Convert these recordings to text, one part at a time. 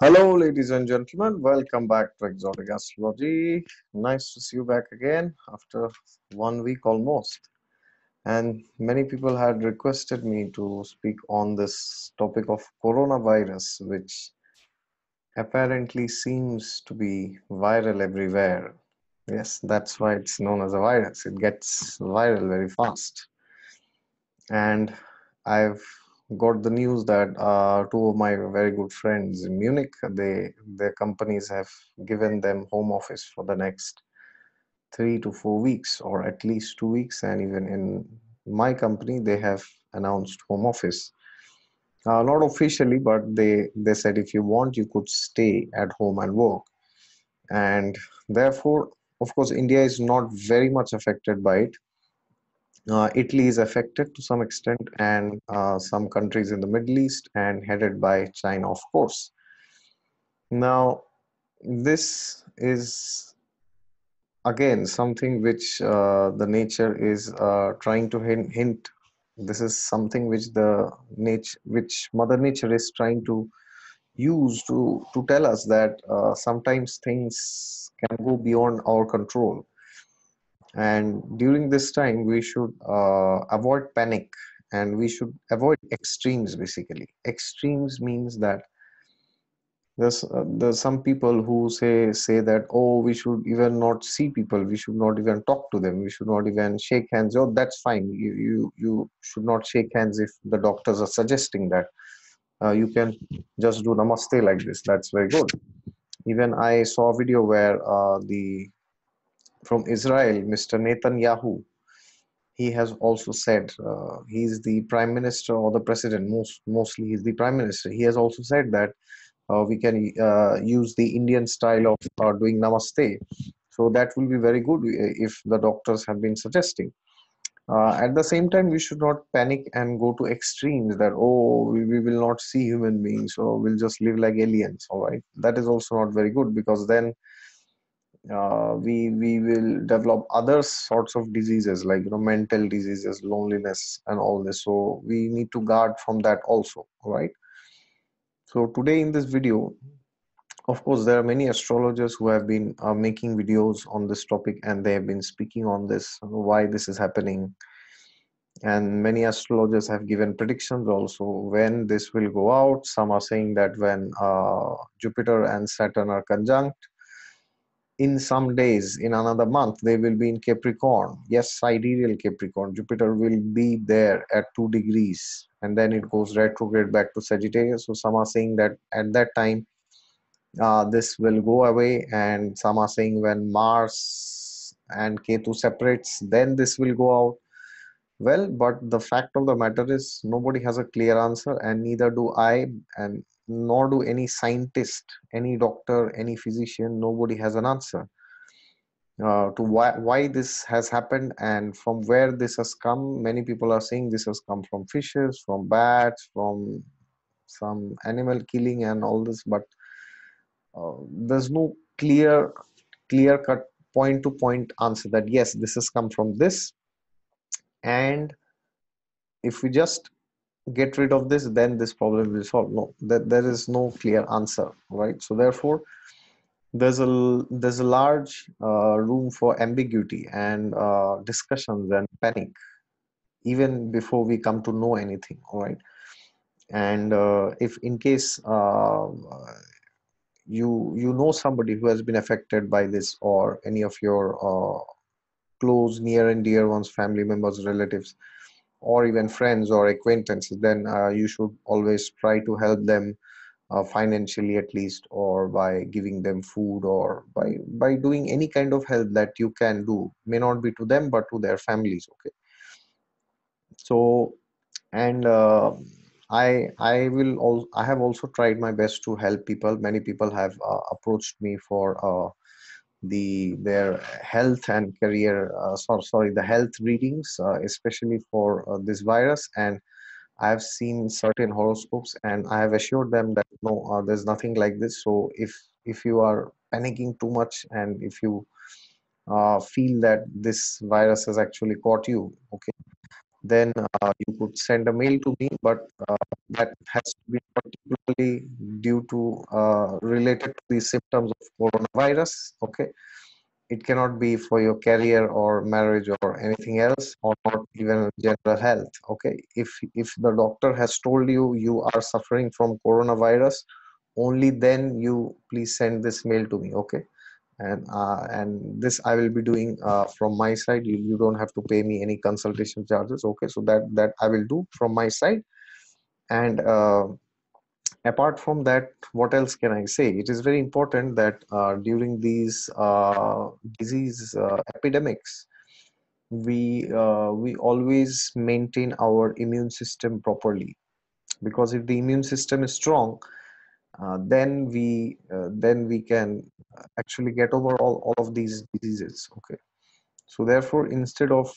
Hello, ladies and gentlemen. Welcome back to Exotic Astrology. Nice to see you back again after 1 week almost. And many people had requested me to speak on this topic of coronavirus, which apparently seems to be viral everywhere. Yes, that's why it's known as a virus. It gets viral very fast. And I've got the news that two of my very good friends in Munich, their companies have given them home office for the next 3 to 4 weeks, or at least 2 weeks. And even in my company, they have announced home office. Not officially, but they said if you want, you could stay at home and work. And therefore, of course, India is not very much affected by it. Italy is affected to some extent, and some countries in the Middle East, and headed by China, of course. Now, this is, again, something which the nature is trying to hint. This is something which Mother Nature is trying to use to tell us that sometimes things can go beyond our control. And during this time, we should avoid panic, and we should avoid extremes, basically. Extremes means that there's some people who say that, oh, we should even not see people. We should not even talk to them. We should not even shake hands. Oh, that's fine. You should not shake hands if the doctors are suggesting that. You can just do namaste like this. That's very good. Even I saw a video where from Israel, Mr. Netanyahu, he has also said, he's the prime minister or the president, mostly he's the prime minister. He has also said that we can use the Indian style of doing namaste. So that will be very good if the doctors have been suggesting. At the same time, we should not panic and go to extremes that, oh, we will not see human beings, so we'll just live like aliens, all right? That is also not very good, because then we will develop other sorts of diseases, like, you know, mental diseases, loneliness and all this. So we need to guard from that also, right? So today in this video, of course, there are many astrologers who have been making videos on this topic, and they have been speaking on this, why this is happening. And many astrologers have given predictions also when this will go out. Some are saying that when Jupiter and Saturn are conjunct, in some days, in another month, they will be in Capricorn. Yes, sidereal Capricorn. Jupiter will be there at 2 degrees, and then it goes retrograde back to Sagittarius. So some are saying that at that time, this will go away. And some are saying when Mars and Ketu separates, then this will go out. Well, but the fact of the matter is nobody has a clear answer, and neither do I, and nor do any scientist, any doctor, any physician. Nobody has an answer to why this has happened and from where this has come. Many people are saying this has come from fishes, from bats, from some animal killing and all this, but there's no clear-cut point-to-point answer that yes, this has come from this, and if we just get rid of this, then this problem will solve. No, there is no clear answer, right? So therefore, there's a large room for ambiguity and discussions and panic, even before we come to know anything, all right? And if in case you know somebody who has been affected by this, or any of your close, near and dear ones, family members, relatives, or even friends or acquaintances, then you should always try to help them financially, at least, or by giving them food, or by doing any kind of help that you can do. May not be to them, but to their families, okay? So, and I have also tried my best to help people. Many people have approached me for their health and career, the health readings, especially for this virus. And I've seen certain horoscopes, and I have assured them that no, there's nothing like this. So if you are panicking too much, and if you feel that this virus has actually caught you, okay, then you could send a mail to me, but that has to be particularly due to related to the symptoms of coronavirus. Okay, it cannot be for your career or marriage or anything else, or not even general health. Okay, if the doctor has told you you are suffering from coronavirus, only then you please send this mail to me. Okay, and this I will be doing from my side. You don't have to pay me any consultation charges. Okay, so that I will do from my side. And apart from that, what else can I say? It is very important that during these disease epidemics, we always maintain our immune system properly, because if the immune system is strong, then we can actually get over all of these diseases. Okay, so therefore, instead of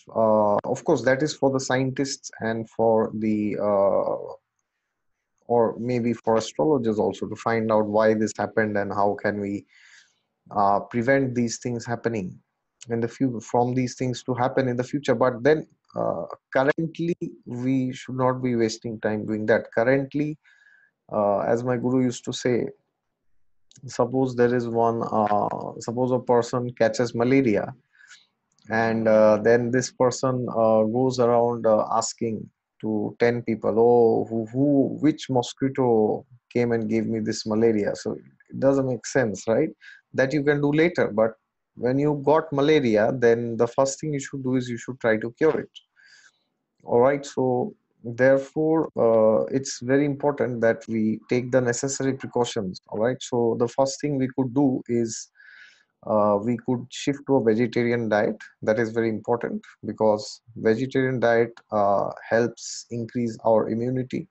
course, that is for the scientists and for the or maybe for astrologers also, to find out why this happened and how can we prevent these things happening in the future, from these things to happen in the future. But then currently we should not be wasting time doing that. Currently, as my guru used to say, suppose there is one, suppose a person catches malaria, and then this person goes around asking to 10 people, oh, which mosquito came and gave me this malaria? So it doesn't make sense, right? That you can do later, but when you got malaria, then the first thing you should do is you should try to cure it. All right, so therefore it's very important that we take the necessary precautions. All right, so the first thing we could do is we could shift to a vegetarian diet. That is very important, because vegetarian diet helps increase our immunity.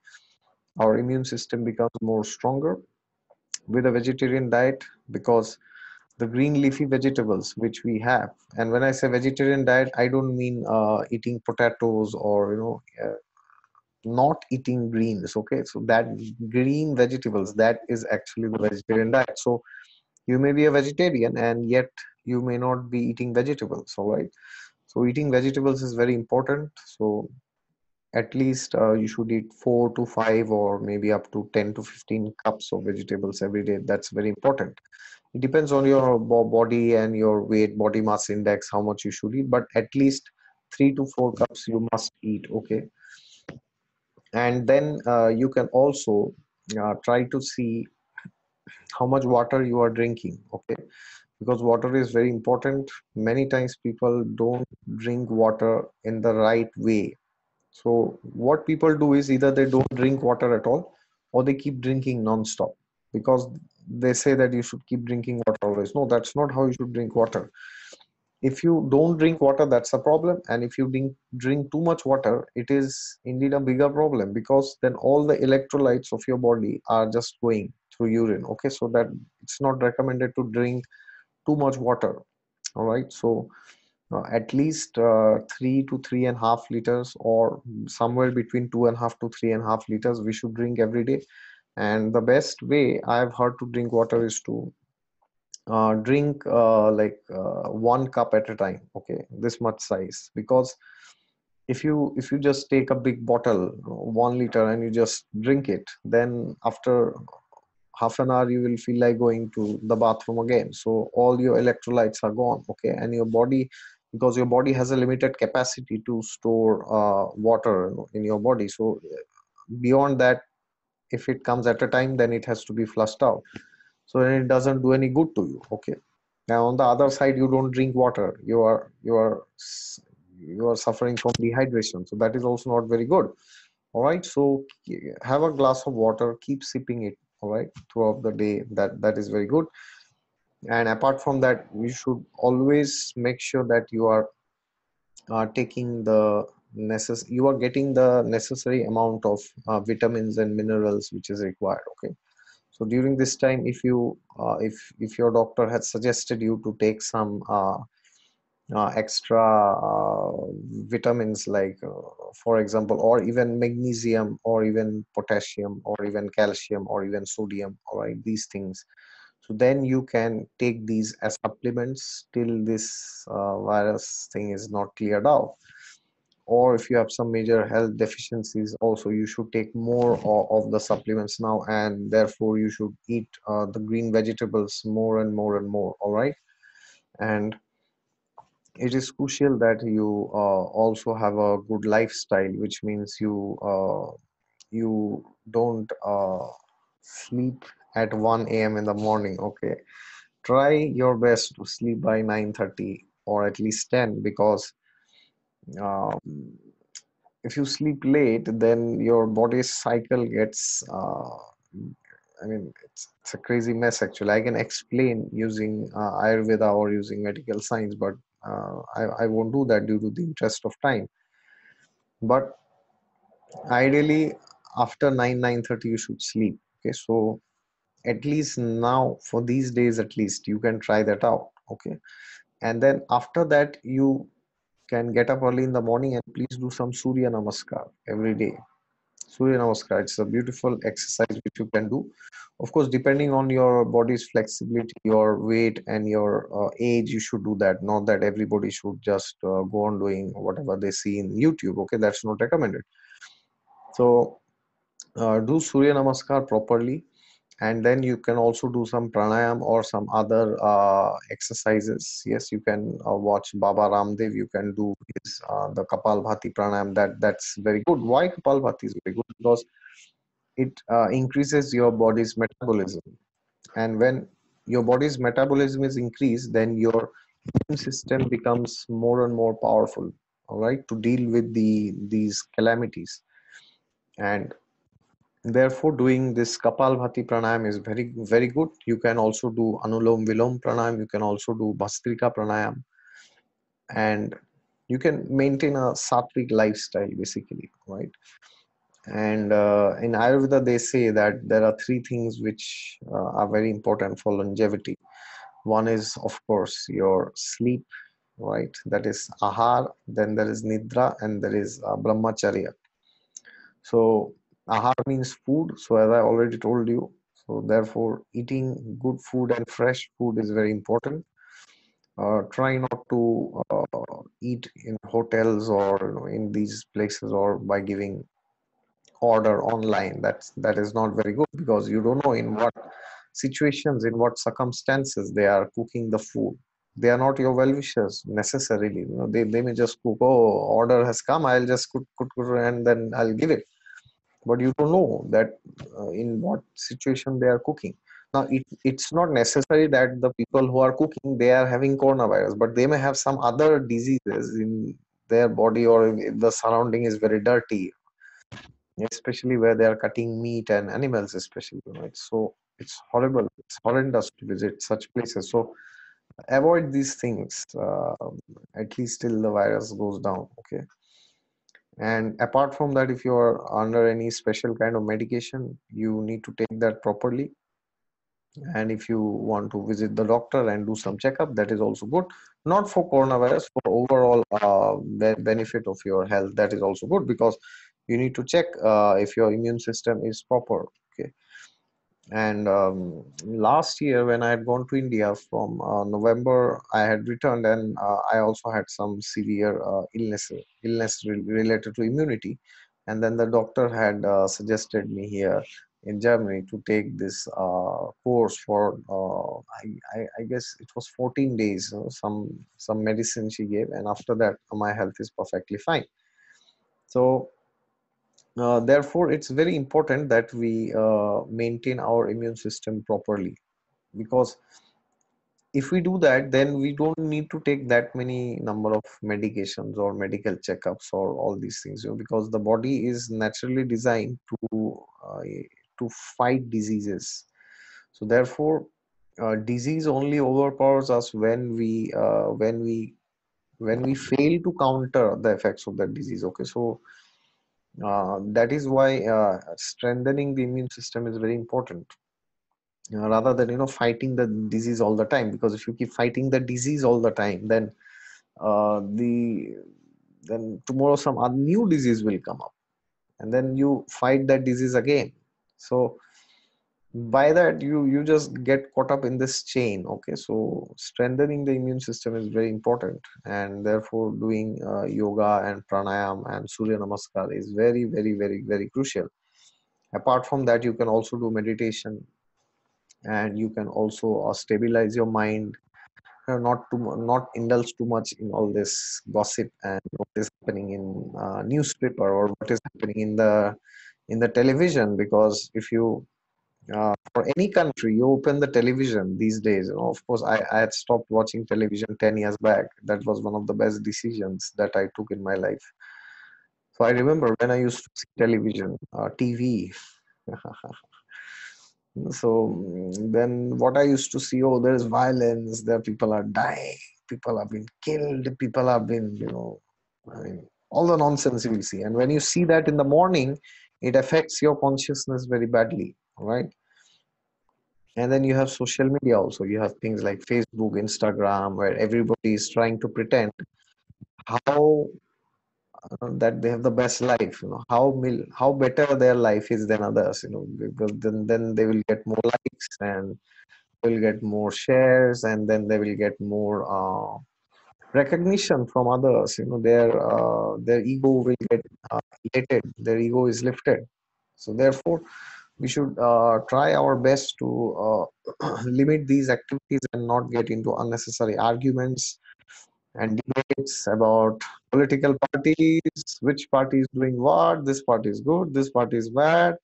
Our immune system becomes more stronger with a vegetarian diet, because the green leafy vegetables which we have, and when I say vegetarian diet, I don't mean eating potatoes or, you know, not eating greens. Okay, so that green vegetables, that is actually the vegetarian diet. So you may be a vegetarian and yet you may not be eating vegetables. All right, so eating vegetables is very important. So at least you should eat 4 to 5 or maybe up to 10 to 15 cups of vegetables every day. That's very important. It depends on your body and your weight, body mass index, how much you should eat, but at least 3 to 4 cups you must eat. Okay, and then you can also try to see how much water you are drinking. Okay, because water is very important. Many times people don't drink water in the right way. So what people do is either they don't drink water at all, or they keep drinking non-stop, because they say that you should keep drinking water always. No, that's not how you should drink water. If you don't drink water, that's a problem. And if you drink too much water, it is indeed a bigger problem, because then all the electrolytes of your body are just going through urine. Okay, so that it's not recommended to drink too much water. All right, so at least 3 to 3.5 liters, or somewhere between 2.5 to 3.5 liters we should drink every day. And the best way I've heard to drink water is to drink like 1 cup at a time. Okay, this much size, because if you just take a big bottle, 1 liter, and you just drink it, then after half an hour you will feel like going to the bathroom again. So all your electrolytes are gone. Okay, and your body, because your body has a limited capacity to store water in your body, so beyond that, if it comes at a time, then it has to be flushed out. So then it doesn't do any good to you. Okay. Now on the other side, you don't drink water. You are suffering from dehydration. So that is also not very good. All right. So have a glass of water. Keep sipping it. All right, throughout the day. That is very good. And apart from that, you should always make sure that you are taking the necessary. You are getting the necessary amount of vitamins and minerals which is required. Okay. So during this time, if you if your doctor has suggested you to take some extra vitamins, like for example, or even magnesium, or even potassium, or even calcium, or even sodium, all right, these things, so then you can take these as supplements till this virus thing is not cleared out. or if you have some major health deficiencies also, you should take more of the supplements now, and therefore you should eat the green vegetables more and more and more. All right, and it is crucial that you also have a good lifestyle, which means you you don't sleep at 1 AM in the morning. Okay, try your best to sleep by 9:30 or at least 10, because if you sleep late, then your body's cycle gets I mean, it's a crazy mess actually. I can explain using Ayurveda or using medical science, but I won't do that due to the interest of time. But ideally after 9, 9:30 you should sleep. Okay, so at least now, for these days at least, you can try that out. Okay, and then after that you can get up early in the morning and please do some Surya Namaskar every day. Surya Namaskar, it's a beautiful exercise which you can do. Of course, depending on your body's flexibility, your weight and your age, you should do that. Not that everybody should just go on doing whatever they see in YouTube. Okay, that's not recommended. So do Surya Namaskar properly, and then you can also do some pranayam or some other exercises. Yes, you can watch Baba Ramdev. You can do his, the Kapalbhati pranayam. That's very good. Why Kapalbhati is very good? Because it increases your body's metabolism, and when your body's metabolism is increased, then your immune system becomes more and more powerful, all right, to deal with these calamities. And therefore, doing this Kapalbhati pranayam is very, very good. You can also do Anulom Vilom pranayam. You can also do Bhastrika pranayam. And you can maintain a Sattvic lifestyle, basically, right? And in Ayurveda, they say that there are 3 things which are very important for longevity. One is, of course, your sleep, right? That is Ahara, then there is Nidra, and there is Brahmacharya. So Ahara means food, so as I already told you, so therefore eating good food and fresh food is very important. Try not to eat in hotels or, you know, in these places, or by giving order online. That is not very good, because you don't know in what situations, in what circumstances they are cooking the food. They are not your well-wishers necessarily. You know, they may just cook, oh, order has come, I'll just cook and then I'll give it. But you don't know that in what situation they are cooking. Now, it's not necessary that the people who are cooking, they are having coronavirus, but they may have some other diseases in their body, or if the surrounding is very dirty, especially where they are cutting meat and animals, especially, right? So it's horrible. It's horrendous to visit such places. So avoid these things, at least till the virus goes down, okay? And apart from that, if you are under any special kind of medication, you need to take that properly. And if you want to visit the doctor and do some checkup, that is also good. Not for coronavirus, for overall benefit of your health, that is also good, because you need to check if your immune system is proper. Okay. And last year, when I had gone to India from November, I had returned, and I also had some severe illness related to immunity. And then the doctor had suggested me here in Germany to take this course for, I guess it was 14 days, you know, some medicine she gave. And after that, my health is perfectly fine. So therefore, it's very important that we maintain our immune system properly, because if we do that, then we don't need to take that many number of medications or medical checkups or all these things, you know, because the body is naturally designed to fight diseases. So therefore, disease only overpowers us when we fail to counter the effects of that disease. Okay, so that is why strengthening the immune system is very important, rather than, you know, fighting the disease all the time. Because if you keep fighting the disease all the time, then tomorrow some new disease will come up, and then you fight that disease again. So by that you just get caught up in this chain. Okay, so strengthening the immune system is very important, and therefore doing yoga and pranayam and Surya Namaskar is very, very, very, very crucial. Apart from that, you can also do meditation, and you can also stabilize your mind, not indulge too much in all this gossip and what is happening in newspaper or what is happening in the television. Because if you for any country, you open the television these days. Of course, I had stopped watching television 10 years back. That was one of the best decisions that I took in my life. So I remember when I used to see television, TV. So then what I used to see, oh, there's violence, there people are dying, people have been killed, people have been, all the nonsense you will see. And when you see that in the morning, it affects your consciousness very badly, right? And then you have social media also. You have things like Facebook, Instagram, where everybody is trying to pretend how that they have the best life, how better their life is than others, because then they will get more likes and will get more shares, and then they will get more recognition from others. Their ego will get elated, their ego is lifted. So therefore we should try our best to limit these activities and not get into unnecessary arguments and debates about political parties, which party is doing what, this party is good, this party is bad.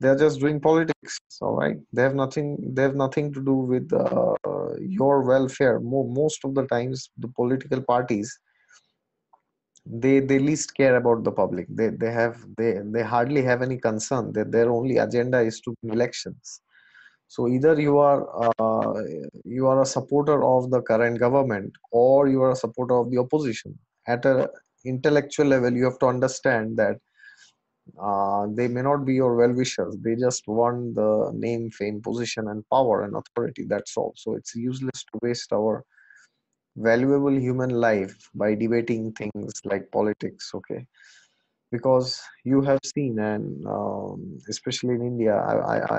They're just doing politics, all right? They have nothing to do with your welfare. Most of the times, the political parties, they least care about the public. They hardly have any concern. Their only agenda is to win elections. So either you are a supporter of the current government, or you are a supporter of the opposition. At an intellectual level, you have to understand that they may not be your well-wishers. They just want the name, fame, position, and power and authority. That's all. So it's useless to waste our valuable human life by debating things like politics. Okay. Because you have seen, and especially in India,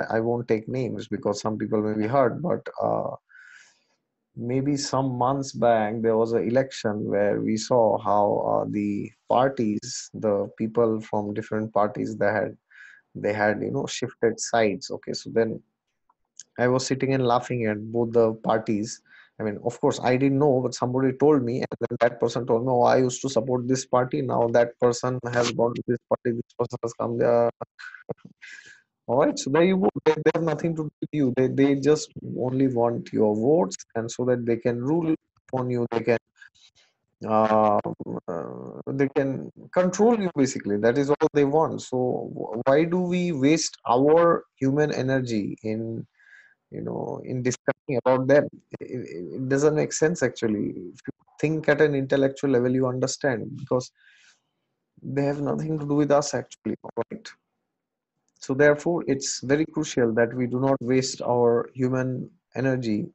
I won't take names because some people may be hurt, but maybe some months back, there was an election where we saw how the people from different parties, they had shifted sides. Okay, so then I was sitting and laughing at both the parties. I mean, of course, I didn't know, but somebody told me, and then that person told me, oh, I used to support this party, now that person has gone to this party, this person has come there. All right, so there you go. They have nothing to do with you. They just only want your votes, and so that they can rule upon you, they can control you, basically. That is all they want. So why do we waste our human energy in discussing about them? It doesn't make sense, actually. If you think at an intellectual level, you understand, because they have nothing to do with us, actually, right? So therefore, it's very crucial that we do not waste our human energy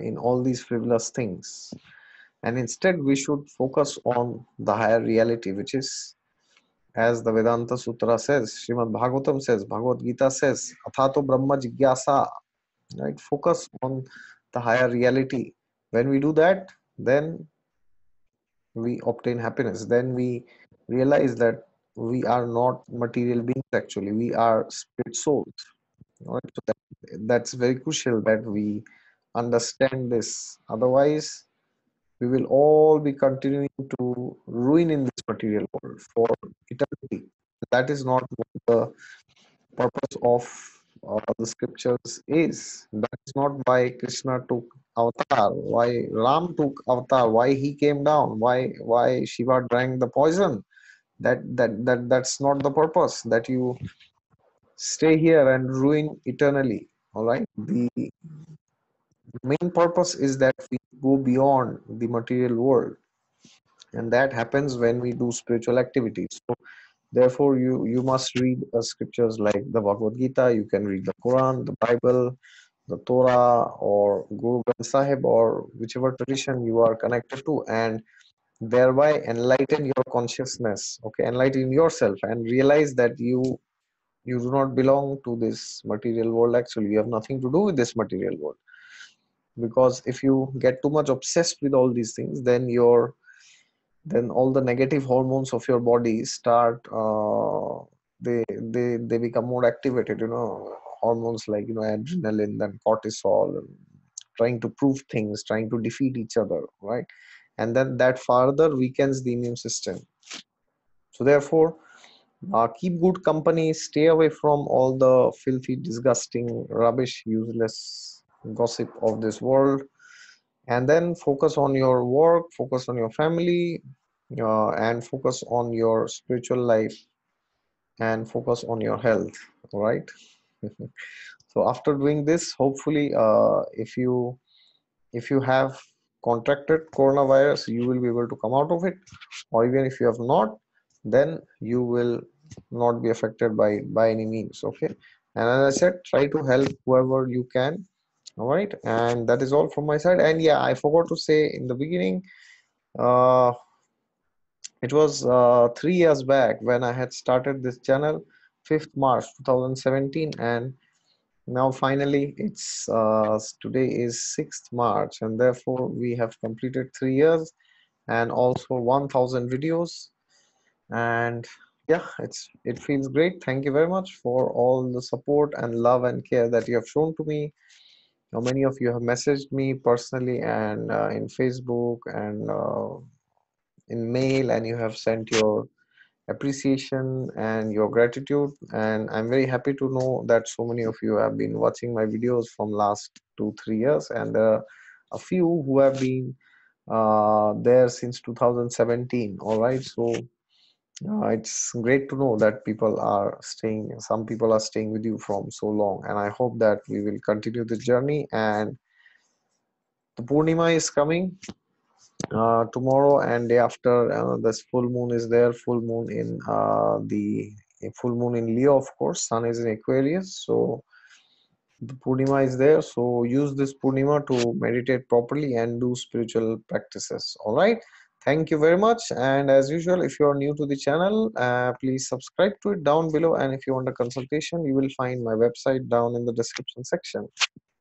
in all these frivolous things. And instead, we should focus on the higher reality, which is, as the Vedanta Sutra says, Shrimad Bhagavatam says, Bhagavad Gita says, Athato Brahma Jigyasa. Right, focus on the higher reality. When we do that, then we obtain happiness. Then we realize that we are not material beings, actually. We are spirit souls. Right? So that's very crucial that we understand this. Otherwise, we will all be continuing to ruin in this material world for eternity. That is not what the purpose of the scriptures is. That is not why Krishna took avatar, why Ram took avatar, why he came down, why Shiva drank the poison. That's not the purpose, that you stay here and ruin eternally. All right, the main purpose is that we go beyond the material world, and that happens when we do spiritual activities. So therefore, you must read scriptures like the Bhagavad Gita. You can read the Quran, the Bible, the Torah, or Guru Granth Sahib, or whichever tradition you are connected to, and thereby enlighten your consciousness. Okay, enlighten yourself and realize that you You do not belong to this material world. Actually, you have nothing to do with this material world. Because if you get too much obsessed with all these things, then your all the negative hormones of your body start they become more activated, you know, hormones like, you know, adrenaline and cortisol, and trying to prove things, trying to defeat each other, right? And then that further weakens the immune system. So therefore, keep good company, stay away from all the filthy, disgusting, rubbish, useless gossip of this world. And then focus on your work, focus on your family, and focus on your spiritual life, and focus on your health, right? So after doing this, hopefully, if you have contracted coronavirus, you will be able to come out of it. Or even if you have not, then you will not be affected by any means, okay? And as I said, try to help whoever you can. All right, and that is all from my side. And yeah, I forgot to say in the beginning, it was 3 years back when I had started this channel, 5th March 2017, and now finally it's today is 6th March, and therefore we have completed 3 years and also 1,000 videos. And yeah, it feels great. Thank you very much for all the support and love and care that you have shown to me. Now, many of you have messaged me personally and in Facebook and in mail, and you have sent your appreciation and your gratitude. And I'm very happy to know that so many of you have been watching my videos from last 2-3 years. And there are a few who have been there since 2017. All right. So it's great to know that people are staying, some people are staying with you from so long, and I hope that we will continue the journey. And the Purnima is coming tomorrow and day after. This full moon is there, full moon in the full moon in Leo, of course, sun is in Aquarius, so the Purnima is there. So use this Purnima to meditate properly and do spiritual practices. All right. Thank you very much, and as usual, if you are new to the channel, please subscribe to it down below, and if you want a consultation, you will find my website down in the description section.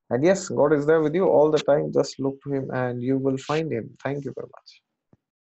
And yes, God is there with you all the time. Just look to Him and you will find Him. Thank you very much.